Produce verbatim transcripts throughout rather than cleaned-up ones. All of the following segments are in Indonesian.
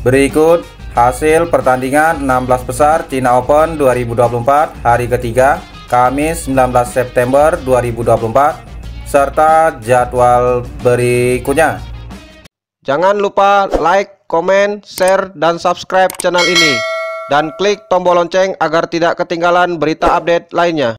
Berikut hasil pertandingan enam belas besar China Open dua ribu dua puluh empat hari ketiga Kamis sembilan belas September dua ribu dua puluh empat serta jadwal berikutnya. Jangan lupa like, komen, share, dan subscribe channel ini. Dan klik tombol lonceng agar tidak ketinggalan berita update lainnya.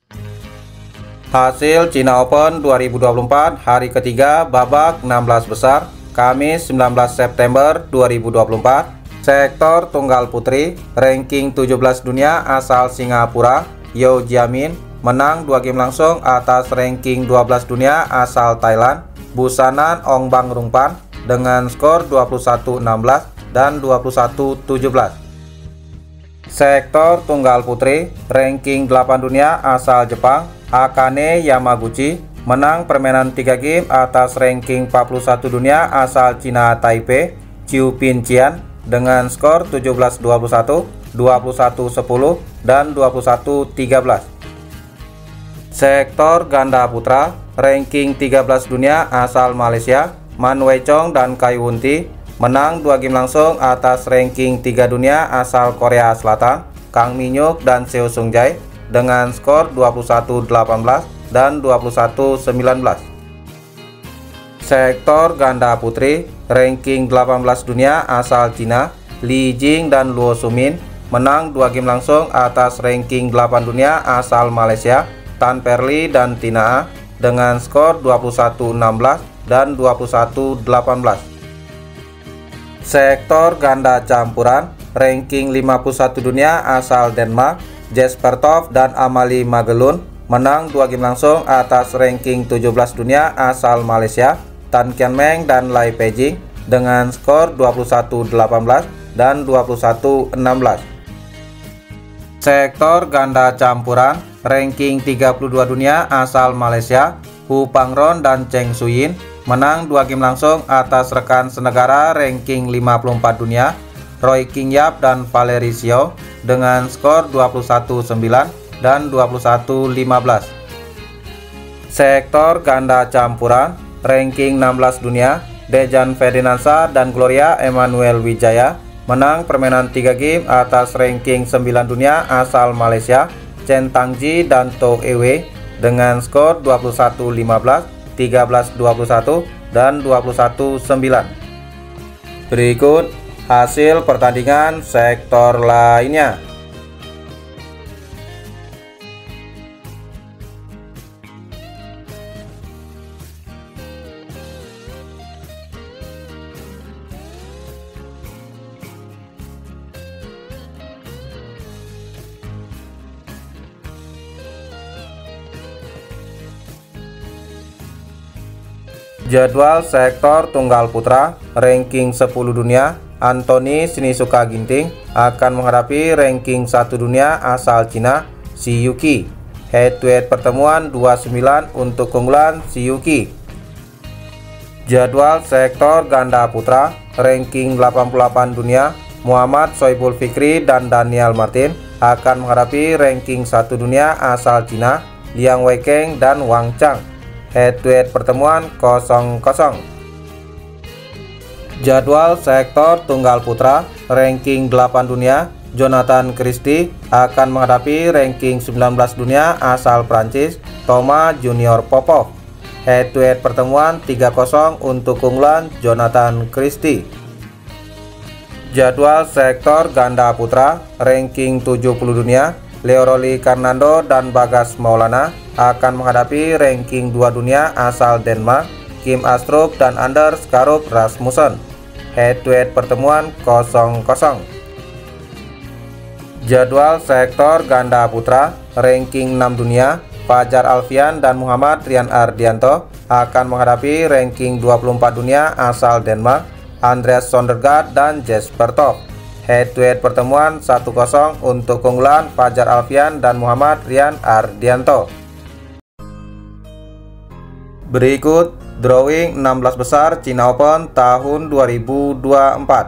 Hasil China Open dua ribu dua puluh empat hari ketiga babak enam belas besar Kamis sembilan belas September dua ribu dua puluh empat. Sektor tunggal putri ranking tujuh belas dunia asal Singapura Yeo Jiamin menang dua game langsung atas ranking dua belas dunia asal Thailand Busanan Ongbangrungpan dengan skor dua puluh satu enam belas dan dua puluh satu tujuh belas. Sektor tunggal putri ranking delapan dunia asal Jepang Akane Yamaguchi menang permainan tiga game atas ranking empat puluh satu dunia asal Cina Taipei Chiu Pin Jian dengan skor tujuh belas dua puluh satu, dua puluh satu sepuluh, dan dua puluh satu tiga belas. Sektor ganda putra ranking tiga belas dunia asal Malaysia Man Weichong dan Kai Wunti menang dua game langsung atas ranking tiga dunia asal Korea Selatan Kang Minyuk dan Seo Sung Jae dengan skor dua puluh satu delapan belas dan dua puluh satu sembilan belas. Sektor ganda putri ranking delapan belas dunia asal Cina Li Jing dan Luo Sumin menang dua game langsung atas ranking delapan dunia asal Malaysia Tan Perli dan Tina A dengan skor dua puluh satu enam belas dan dua puluh satu delapan belas. Sektor ganda campuran ranking lima puluh satu dunia asal Denmark Jesper Toft dan Amalie Magelund menang dua game langsung atas ranking tujuh belas dunia asal Malaysia Tan Kian Meng dan Lai Peijing dengan skor dua puluh satu delapan belas dan dua puluh satu enam belas. Sektor ganda campuran ranking tiga puluh dua dunia asal Malaysia Hu Pangron dan Cheng Suyin menang dua game langsung atas rekan senegara ranking lima puluh empat dunia Roy King Yap dan Valerie Xiao dengan skor dua puluh satu sembilan dan dua puluh satu lima belas. Sektor ganda campuran ranking enam belas dunia Dejan Ferdinandsa dan Gloria Emanuel Wijaya menang permainan tiga game atas ranking sembilan dunia asal Malaysia Chen Tangji dan Toh Ewe dengan skor dua puluh satu lima belas, tiga belas dua puluh satu, dan dua puluh satu sembilan. Berikut hasil pertandingan sektor lainnya. Jadwal sektor tunggal putra ranking sepuluh dunia Antoni Sinisuka Ginting akan menghadapi ranking satu dunia asal Cina Si Yuki. Head to head pertemuan dua puluh sembilan untuk keunggulan Si Yuki. Jadwal sektor ganda putra ranking delapan puluh delapan dunia Muhammad Soibul Fikri dan Daniel Martin akan menghadapi ranking satu dunia asal Cina Liang Weicheng dan Wang Chang. Head to head pertemuan kosong kosong. Jadwal sektor tunggal putra ranking delapan dunia Jonathan Christie akan menghadapi ranking sembilan belas dunia asal Prancis Thomas Junior Popov. Head to head pertemuan tiga kosong untuk keunggulan Jonathan Christie. Jadwal sektor ganda putra ranking tujuh puluh dunia Leoroli Karnando dan Bagas Maulana akan menghadapi ranking dua dunia asal Denmark Kim Astrup dan Anders Skarup Rasmussen. Head to head pertemuan kosong kosong. Jadwal sektor ganda putra ranking enam dunia Fajar Alfian dan Muhammad Rian Ardianto akan menghadapi ranking dua puluh empat dunia asal Denmark Andreas Sondergaard dan Jesper Toft. Head to head pertemuan satu kosong untuk keunggulan Fajar Alfian dan Muhammad Rian Ardianto. Berikut drawing enam belas besar China Open tahun dua ribu dua puluh empat.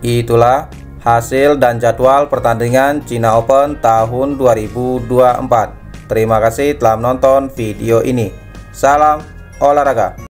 Itulah hasil dan jadwal pertandingan China Open tahun dua ribu dua puluh empat. Terima kasih telah menonton video ini. Salam olahraga.